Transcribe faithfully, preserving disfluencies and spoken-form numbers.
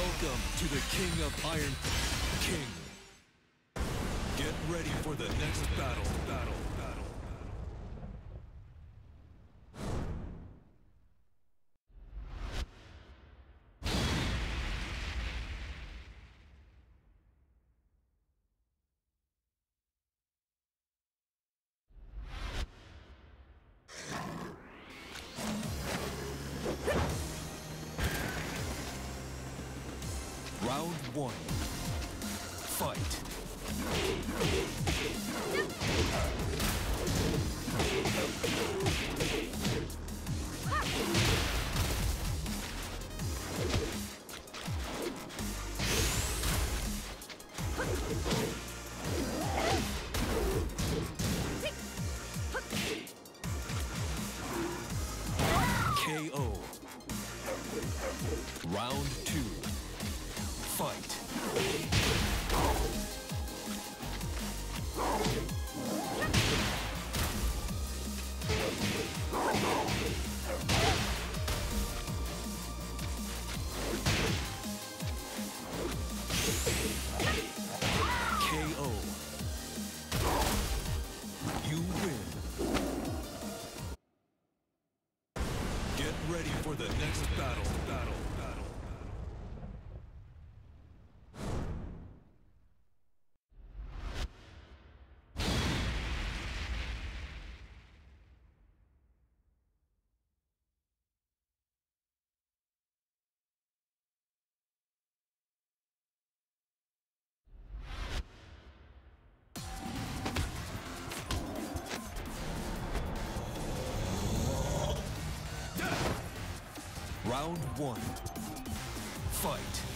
Welcome to the King of Iron King. Get ready for the next battle. Battle. Battle. Round one. Fight. Round one. Fight.